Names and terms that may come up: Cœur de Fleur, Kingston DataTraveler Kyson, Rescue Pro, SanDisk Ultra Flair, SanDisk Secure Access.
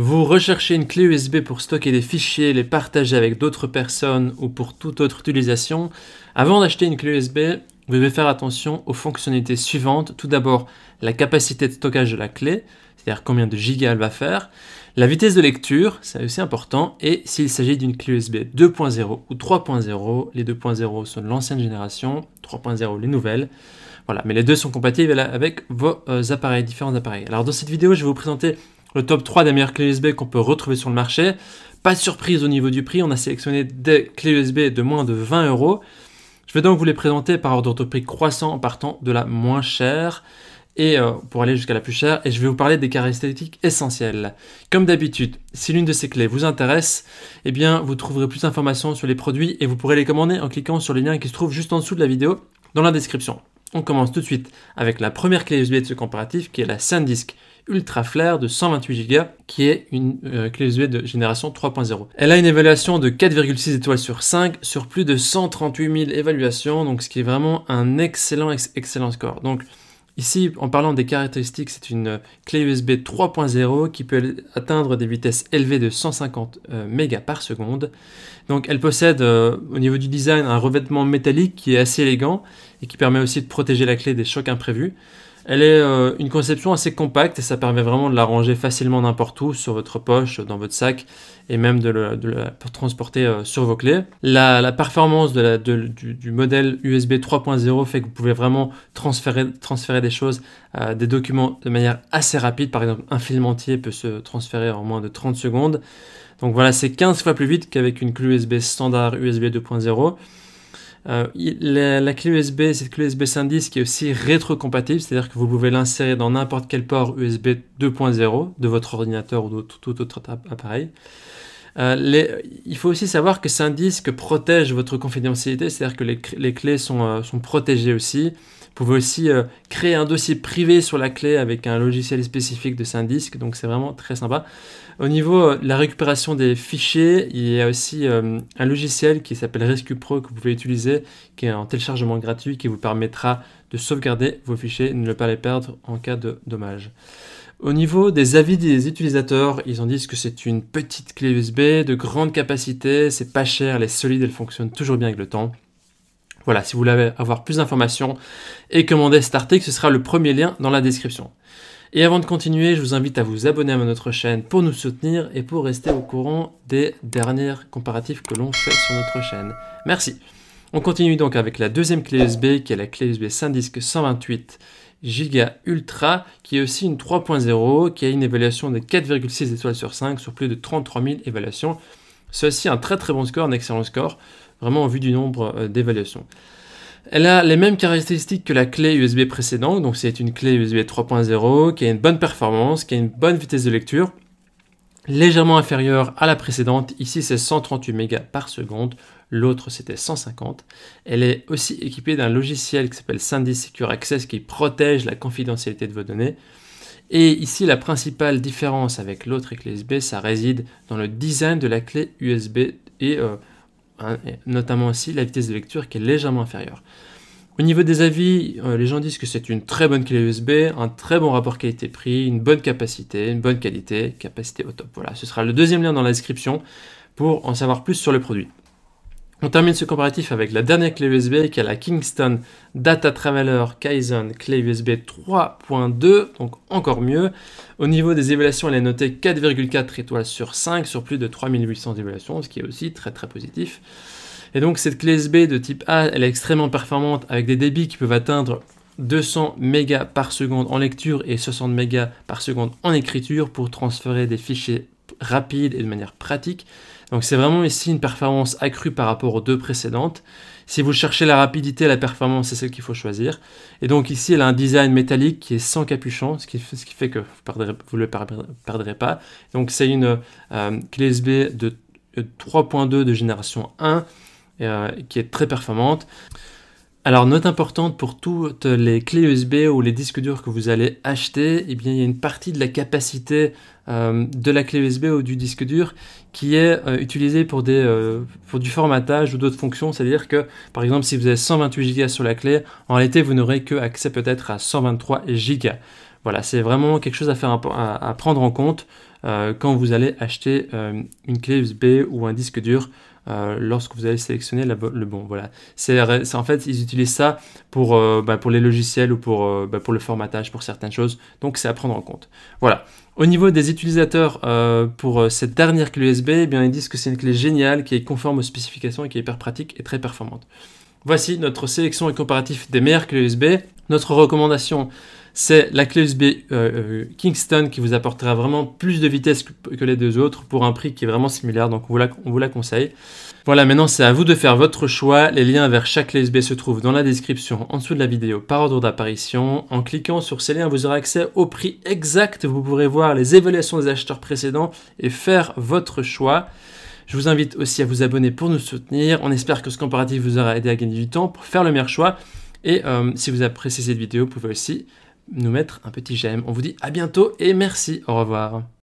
Vous recherchez une clé USB pour stocker des fichiers, les partager avec d'autres personnes ou pour toute autre utilisation. Avant d'acheter une clé USB, vous devez faire attention aux fonctionnalités suivantes. Tout d'abord, la capacité de stockage de la clé, c'est-à-dire combien de gigas elle va faire, la vitesse de lecture, c'est aussi important, et s'il s'agit d'une clé USB 2.0 ou 3.0, les 2.0 sont de l'ancienne génération, 3.0 les nouvelles. Voilà, mais les deux sont compatibles avec vos appareils, différents appareils. Alors dans cette vidéo, je vais vous présenter le top 3 des meilleures clés USB qu'on peut retrouver sur le marché. Pas de surprise au niveau du prix, on a sélectionné des clés USB de moins de 20 €. Je vais donc vous les présenter par ordre de prix croissant en partant de la moins chère et pour aller jusqu'à la plus chère. Et je vais vous parler des caractéristiques essentielles. Comme d'habitude, si l'une de ces clés vous intéresse, eh bien vous trouverez plus d'informations sur les produits et vous pourrez les commander en cliquant sur les liens qui se trouvent juste en dessous de la vidéo dans la description. On commence tout de suite avec la première clé USB de ce comparatif qui est la SanDisk Ultra Flair de 128 Go qui est une clé USB de génération 3.0. Elle a une évaluation de 4,6 étoiles sur 5 sur plus de 138 000 évaluations, donc ce qui est vraiment un excellent score. Donc ici, en parlant des caractéristiques, c'est une clé USB 3.0 qui peut atteindre des vitesses élevées de 150 mégas par seconde. Donc elle possède au niveau du design un revêtement métallique qui est assez élégant et qui permet aussi de protéger la clé des chocs imprévus. Elle est une conception assez compacte et ça permet vraiment de la ranger facilement n'importe où, sur votre poche, dans votre sac et même de la transporter sur vos clés. La performance du modèle USB 3.0 fait que vous pouvez vraiment transférer des choses, des documents de manière assez rapide. Par exemple, un film entier peut se transférer en moins de 30 secondes. Donc voilà, c'est 15 fois plus vite qu'avec une clé USB standard USB 2.0. La clé USB, cette clé USB SanDisk qui est aussi rétrocompatible, c'est-à-dire que vous pouvez l'insérer dans n'importe quel port USB 2.0 de votre ordinateur ou de tout autre appareil. Il faut aussi savoir que SanDisk protège votre confidentialité, c'est-à-dire que les clés sont protégées aussi. Vous pouvez aussi créer un dossier privé sur la clé avec un logiciel spécifique de SanDisk, donc c'est vraiment très sympa. Au niveau de la récupération des fichiers, il y a aussi un logiciel qui s'appelle Rescue Pro que vous pouvez utiliser, qui est en téléchargement gratuit, qui vous permettra de sauvegarder vos fichiers et ne pas les perdre en cas de dommage. Au niveau des avis des utilisateurs, ils en disent que c'est une petite clé USB de grande capacité, c'est pas cher, elle est solide, elle fonctionne toujours bien avec le temps. Voilà, si vous voulez avoir plus d'informations et commander cet article, ce sera le premier lien dans la description. Et avant de continuer, je vous invite à vous abonner à notre chaîne pour nous soutenir et pour rester au courant des dernières comparatifs que l'on fait sur notre chaîne. Merci. On continue donc avec la deuxième clé USB qui est la clé USB SanDisk 128 Go Ultra qui est aussi une 3.0 qui a une évaluation de 4,6 étoiles sur 5 sur plus de 33 000 évaluations. C'est aussi un très bon score, un excellent score, vraiment en vue du nombre d'évaluations. Elle a les mêmes caractéristiques que la clé USB précédente, donc c'est une clé USB 3.0 qui a une bonne performance, qui a une bonne vitesse de lecture, légèrement inférieure à la précédente, ici c'est 138 mégas par seconde, l'autre c'était 150. Elle est aussi équipée d'un logiciel qui s'appelle SanDisk Secure Access qui protège la confidentialité de vos données. Et ici, la principale différence avec l'autre clé USB, ça réside dans le design de la clé USB et notamment aussi la vitesse de lecture qui est légèrement inférieure. Au niveau des avis, les gens disent que c'est une très bonne clé USB, un très bon rapport qualité-prix, une bonne capacité, une bonne qualité, capacité au top. Voilà, ce sera le deuxième lien dans la description pour en savoir plus sur le produit. On termine ce comparatif avec la dernière clé USB qui est la Kingston DataTraveler Kyson clé USB 3.2, donc encore mieux. Au niveau des évaluations, elle est notée 4,4 étoiles sur 5 sur plus de 3800 évaluations, ce qui est aussi très positif. Et donc cette clé USB de type A, elle est extrêmement performante avec des débits qui peuvent atteindre 200 mégas par seconde en lecture et 60 mégas par seconde en écriture pour transférer des fichiers rapide et de manière pratique. Donc c'est vraiment ici une performance accrue par rapport aux deux précédentes. Si vous cherchez la rapidité, la performance, c'est celle qu'il faut choisir. Et donc ici, elle a un design métallique qui est sans capuchon, ce qui fait que vous ne le perdrez pas. Donc c'est une clé USB de 3.2 de génération 1 qui est très performante. Alors, note importante pour toutes les clés USB ou les disques durs que vous allez acheter, eh bien, il y a une partie de la capacité de la clé USB ou du disque dur qui est utilisée pour du formatage ou d'autres fonctions. C'est-à-dire que, par exemple, si vous avez 128 Go sur la clé, en réalité, vous n'aurez que accès peut-être à 123 Go. Voilà, c'est vraiment quelque chose à prendre en compte quand vous allez acheter une clé USB ou un disque dur lorsque vous allez sélectionner le bon. Voilà, c'est en fait ils utilisent ça pour les logiciels ou pour le formatage, pour certaines choses, donc c'est à prendre en compte. Voilà. Au niveau des utilisateurs pour cette dernière clé USB, eh bien, ils disent que c'est une clé géniale qui est conforme aux spécifications et qui est hyper pratique et très performante. Voici notre sélection et comparatif des meilleures clés USB. Notre recommandation, c'est la clé USB Kingston qui vous apportera vraiment plus de vitesse que les deux autres pour un prix qui est vraiment similaire, donc on vous la conseille. Voilà, maintenant c'est à vous de faire votre choix. Les liens vers chaque clé USB se trouvent dans la description en dessous de la vidéo par ordre d'apparition. En cliquant sur ces liens, vous aurez accès au prix exact, vous pourrez voir les évaluations des acheteurs précédents et faire votre choix. Je vous invite aussi à vous abonner pour nous soutenir. On espère que ce comparatif vous aura aidé à gagner du temps pour faire le meilleur choix. Et si vous appréciez cette vidéo, vous pouvez aussi nous mettre un petit j'aime. On vous dit à bientôt et merci. Au revoir.